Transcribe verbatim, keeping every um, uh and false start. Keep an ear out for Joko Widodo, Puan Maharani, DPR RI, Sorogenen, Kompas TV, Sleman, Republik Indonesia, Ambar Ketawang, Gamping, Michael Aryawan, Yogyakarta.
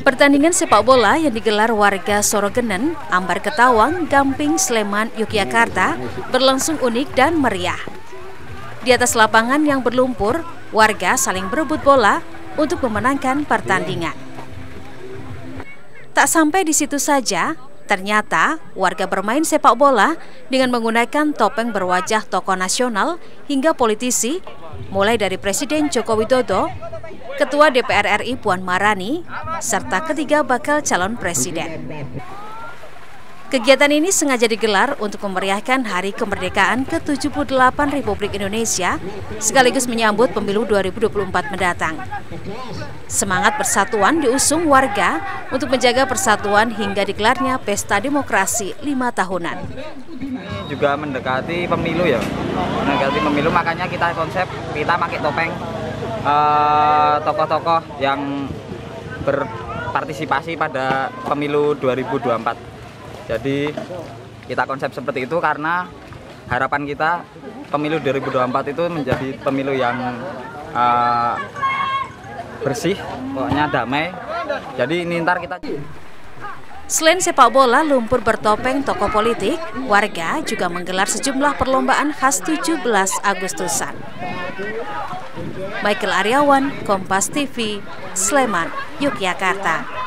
Pertandingan sepak bola yang digelar warga Sorogenen, Ambar Ketawang, Gamping, Sleman, Yogyakarta berlangsung unik dan meriah. Di atas lapangan yang berlumpur, warga saling berebut bola untuk memenangkan pertandingan. Tak sampai di situ saja, ternyata warga bermain sepak bola dengan menggunakan topeng berwajah tokoh nasional hingga politisi, mulai dari Presiden Joko Widodo, Ketua D P R R I Puan Maharani, serta ketiga bakal calon presiden. Kegiatan ini sengaja digelar untuk memeriahkan Hari Kemerdekaan ke tujuh puluh delapan Republik Indonesia sekaligus menyambut pemilu dua ribu dua puluh empat mendatang. Semangat persatuan diusung warga untuk menjaga persatuan hingga digelarnya Pesta Demokrasi lima tahunan. Ini juga mendekati pemilu ya, mendekati pemilu, makanya kita konsep kita pakai topeng tokoh-tokoh uh, yang berpartisipasi pada pemilu dua ribu dua puluh empat. Jadi kita konsep seperti itu karena harapan kita pemilu dua ribu dua puluh empat itu menjadi pemilu yang uh, bersih, pokoknya damai. Jadi ini ntar kita... Selain sepak bola, lumpur bertopeng tokoh politik, warga juga menggelar sejumlah perlombaan khas tujuh belas Agustusan. Michael Aryawan, Kompas T V, Sleman, Yogyakarta.